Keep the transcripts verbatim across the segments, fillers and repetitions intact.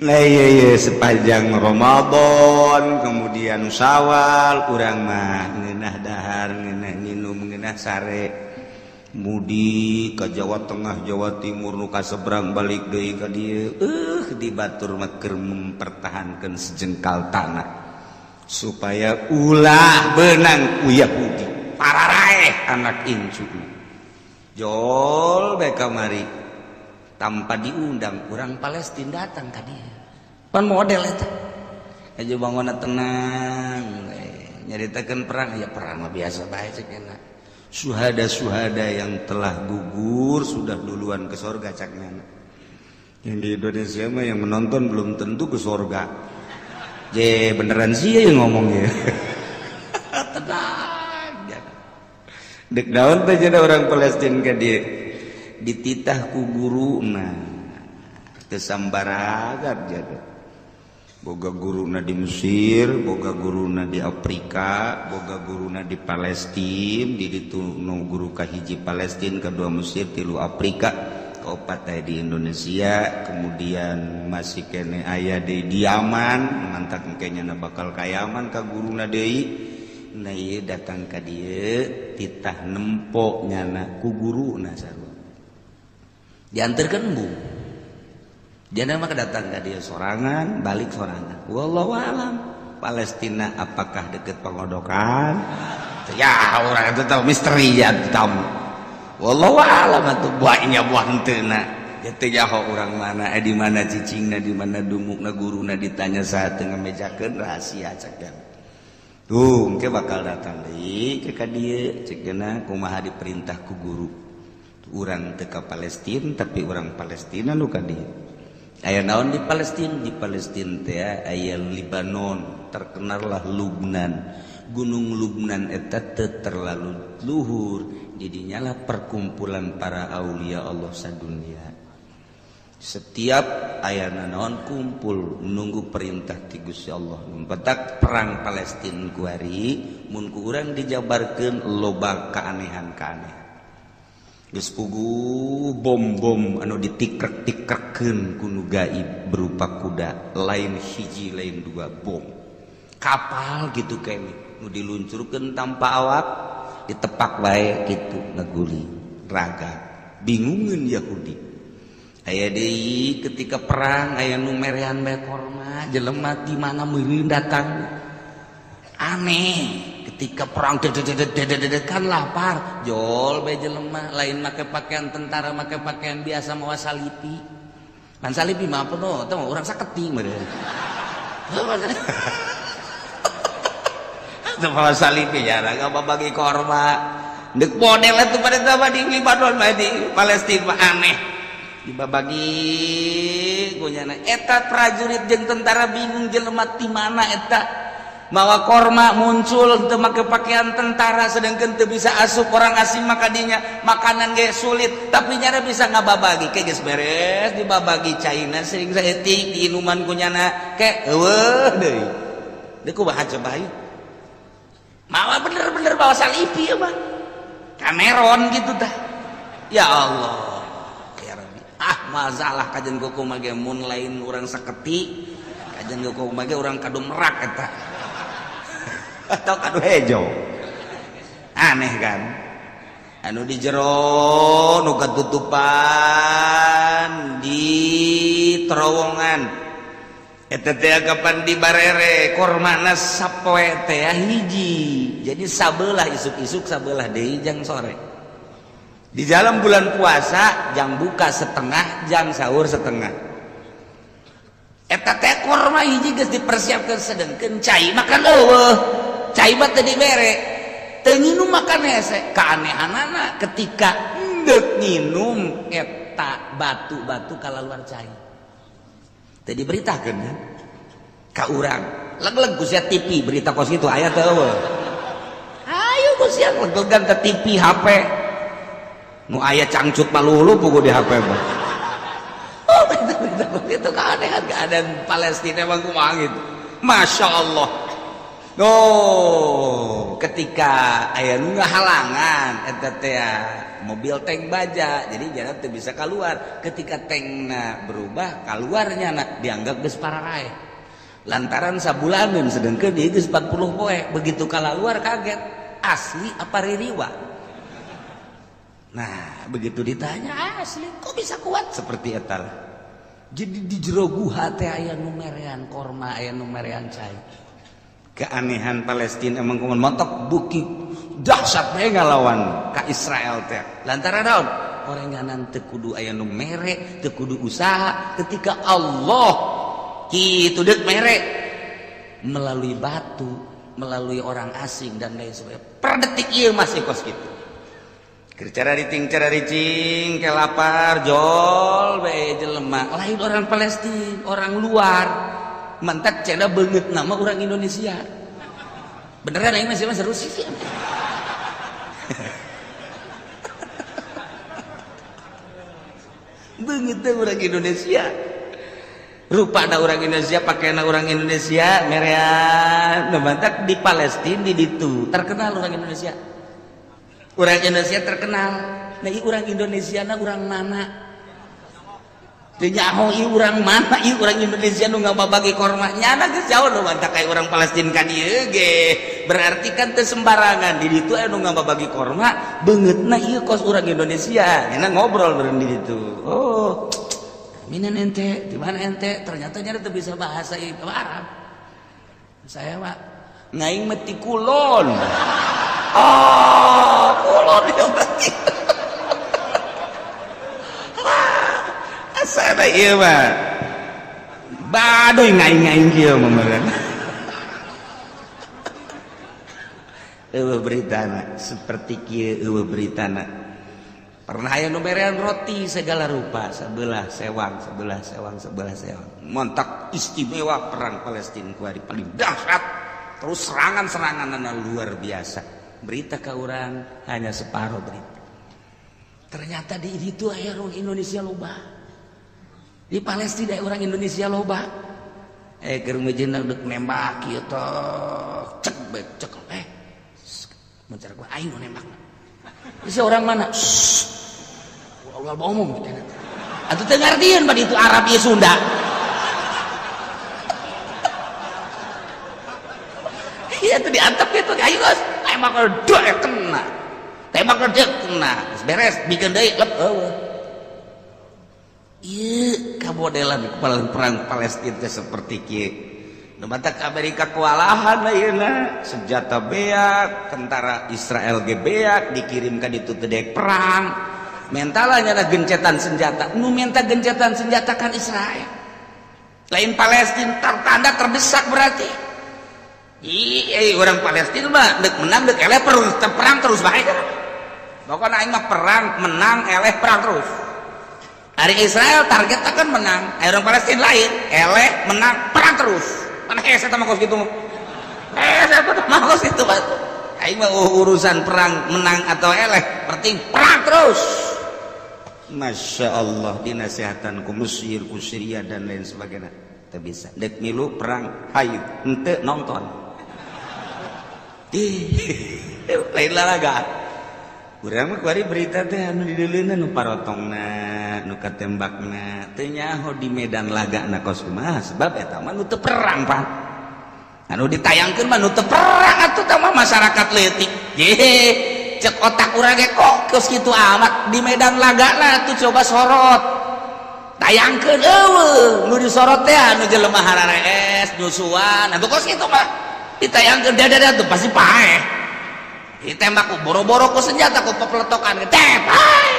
Nah iya iya sepanjang Ramadan kemudian Syawal kurang mah ngeunah dahar ngeunah nginum ngeunah sare mudi ke Jawa Tengah Jawa Timur nu kasebrang balik deui ka dieu eueuh di batur mah keur mempertahankeun sejengkal tanah supaya ulah benang ku Yahudi para raeh anak incu jol bae kamari tanpa diundang kurang Palestina datang ka dieu pan model eta aja bangunna tenang nyaritakeun perang ya perang mah biasa bae cek enak suhada-suhada yang telah gugur sudah duluan ke surga cak nyana yang di Indonesia mah yang menonton belum tentu ke surga je beneran sih yang ngomongnya tenang dek daun teh jadi orang Palestina ka dieu dititah ku guruna kesambaragar jadi boga guruna di Mesir boga guruna di Afrika boga guruna di Palestina di ditu nu guru ka hiji Palestina kedua Mesir tilu Afrika kaopat aya di Indonesia kemudian masih kene aya di Yaman mantak engkenya na bakal ka Yaman ka guruna deui nah ieu datang ka dieu titah nempo nyana ku guruna sarua diantarkan bu, jangan maka datang ke dia sorangan, balik sorangan. Wallahu alam, Palestina apakah dekat pengodokan? Ya orang itu tahu misteri ya tahu. Wallahu alam itu buahnya buah entena. Jadi ya orang mana, eh di mana cicingna, di mana dumukna, guruna ditanya saat tengah mejakan rahasia cakap. Tuh, ke bakal datang deh, ke dia cekena kumaha diperintah ku guru. Orang teka Palestina tapi orang Palestina lu kan dia aya naon di Palestina di Palestina teh aya Libanon terkenallah Lubnan gunung Lubnan eta teu terlalu luhur jadi nyala perkumpulan para aulia Allah sadunia setiap aya naon kumpul nunggu perintah ti Gusti Allah mempetak perang Palestina kuari mun ku urang dijabarkeun loba kaanehan-kaanehan geus puguh bom-bom anu ditikrek-tikrekeun ku nu gaib berupa kuda lain hiji lain dua bom kapal gitu kene nu diluncurkeun tanpa awak ditepak bae kitu ngeguli raga bingungeun Yahudi aya deui ketika perang aya nu merehan bae korma jelema di mana meuli datang aneh ketika perang dededededededekan lapar jol beje lemah lain make pakaian tentara make pakaian biasa mawa salipi kan salipi mah apa no teu urang saketi meureun teu mawa salipi jarang babagi korma deuk model atuh pada tama di Libanon mah di Palestina aneh dibabagi kunyana eta prajurit jeung tentara bingung jelema ti mana eta mawa korma muncul teu make pakaian tentara sedangkan teu bisa asup orang asing maka dinya makanan ge sulit tapi nyara bisa ngababagi ke geus beres dibabagi caina sering saeutik di inuman ku nyana ke heueuh deui deuk kumaha coba hayu mawa bener-bener bawa salipi mah kaneron gitu tah ya Allah ya Rabbi ah masalah kajen kukumaha ge mun lain urang saketi kajen kukumaha ge urang kadumerak eta atau kadu hejo aneh kan anu di jero nu katutupan di terowongan eta teh kapan di barere kormana sapoe teh hiji jadi sabelah isuk-isuk sabelah deui jang sore di dalam bulan puasa jang buka setengah jang sahur setengah eta teh korma hiji geus dipersiapkeun sedengkeun cai makan eueuh cai mah teu dibere teu nginum makan hese kaanehanana ketika endeuk nginum eta batu-batu kalaluar cai teu diberitakeun kan ka urang leg-leg kusia T V berita kos kitu aya teh eueuh hayu kusia leg-legan ka T V H P nu aya cangcut malulu puguh di H P mah oh itu keanehan keadaan Palestina emang kumang gitu Masya Allah Oh, ketika ayah nunggah halangan etatea mobil tank baja, jadi jalan tuh bisa keluar. Ketika tankna berubah, keluarnya nak dianggap geus pararae. Lantaran sabulanan sedengkeun ieu geus empat puluh poe, begitu keluar kaget, asli apa ririwa? Nah, begitu ditanya asli, kok bisa kuat seperti eta lah. Jadi di jero guha teh aya nu merean korma, aya nu merean cai. Keanehan Palestina emang kuman montok buki dahsyatnya ngalawan ka Israel teh. Lantaran naon? Orenganan teu kudu aya nu mere, teu kudu usaha ketika Allah kitu deuk mere melalui batu, melalui orang asing dan lain sebagainya. Per detik ieu masih kos kitu. Keur carating cararicing ke lapar jol bae jelema. Lain orang Palestina, orang luar. Mantak ceda banget nama orang Indonesia. Beneran aing masih seru sih. Banget orang Indonesia. Rupa ada orang Indonesia, pakaian orang Indonesia, merean. Mantak di Palestina di ditu terkenal orang Indonesia. Orang Indonesia terkenal. Nah, i orang Indonesia na orang mana? Nyaho i urang mana i urang Indonesia nu ngababagi korma nyana geus jauh nu mantap kayak urang Palestina ka dieu ge berarti kan teu sembarangan di ditu aya nu ngababagi korma beungeutna ieu kos urang Indonesia nyana ngobrol bareng di ditu. Oh minan ente di mana ente ternyata nya teu bisa bahasa Arab saya Pak ngaing meti kulon oh kulon dia berarti sana iya mah baduy ngaing-ngaing kieu memeran eueuh beritana seperti kieu eueuh beritana pernah aya nu merean roti segala rupa sebelah sewang sebelah sewang sebelah sewang montak istimewa perang Palestina ku hari paling dahsyat terus serangan-seranganna luar biasa berita ka urang hanya separuh berita ternyata di ditu aya urang Indonesia loba di Palestina orang Indonesia loba eh kerumajina udah nembak gitu cek baik cek eh mencari gue ayo nembak ini orang mana shhh ulah omong atau tengartian pada itu Arab ya Sunda iya itu diantep gitu ayo guys tembak dia kena tembak dia kena beres bikin dia lep iya kamodelan kepala perang Palestina seperti kia numatak Amerika kewalahan ayeuna senjata beak tentara Israel ge beak dikirimkan itu tedek perang mentalanya ada gencetan senjata nu minta gencetan senjata kan Israel lain Palestina tertanda terdesak berarti iya orang Palestina mah dek menang dek eleh perang terus baik pokoknya aing mah perang menang eleh perang terus hari Israel target akan menang air orang Palestina lain eleh menang perang terus mana hese sama kos gitu hese sama kos gitu ayo mah urusan perang menang atau eleh penting perang terus Masya Allah dinasihatan ku Mesir ku Syria dan lain sebagainya tak bisa dek milu perang hayut ente nonton lain lalaga urang mah kuari berita teh anu dideuleuna nu parotongna nu katembakna teu nyaho di medan lagana kos kumaha sebab eta mah nu teu perang pan anu ditayangkeun mah nu teu perang atuh mah masyarakat leutik jeh cek otak urang ge kok geus kitu amat di medan lagana atuh coba sorot tayangkeun eueuh nu disorot teh anu jelema hararees nusuan atuh kos kitu mah ditayangkeun dadada atuh pasti paeh ditembak boro-boro ku senjata ku pepeletokan tep ah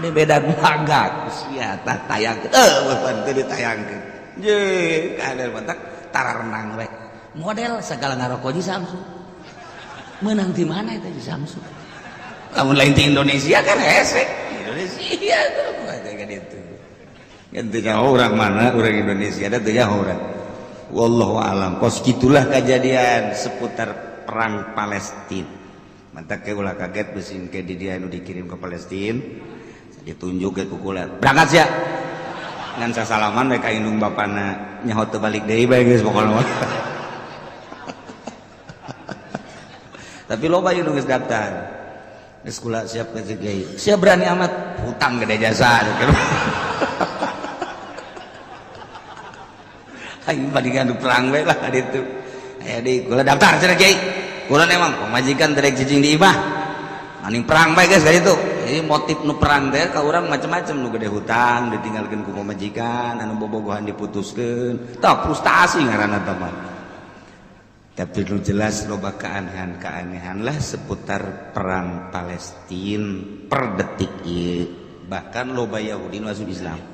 ini beda gagak senjata tayangkeun eh beban teu ditayangkeun ye kader mantak tararenang we model segala ngarokoji Samsung menang di mana itu di Samsung lamun lain di Indonesia kan hese Indonesia tuh kayak gitu gantinya orang mana orang Indonesia ada tuh ya orang wallahu alam kos gitulah kejadian seputar perang Palestina mantak ke ulah kaget besin ke di dia nu dikirim ke Palestina ditunjuk ke kukulan berangkat sia ngan sasalaman bae ka indung bapana nyaho teu balik deui bae geus pokona tapi loba ieu geus datang geus kula siap ngejegei sia berani amat hutang gede jasa aing bandingan anu perang bae lah ditu aya deui kula daftar cenah kiai kula emang pamajikan terek cicing di imah maning perang bae geus ka ditu jadi motif nu perang teh ka urang macam-macam nu gede hutang ditinggalkeun ku pamajikan anu bobogohan diputuskeun tah frustasi ngaranna teman. Tapi lu jelas loba keanehan-keanehan lah seputar perang Palestina per detik ieu bahkan loba Yahudi masuk Islam.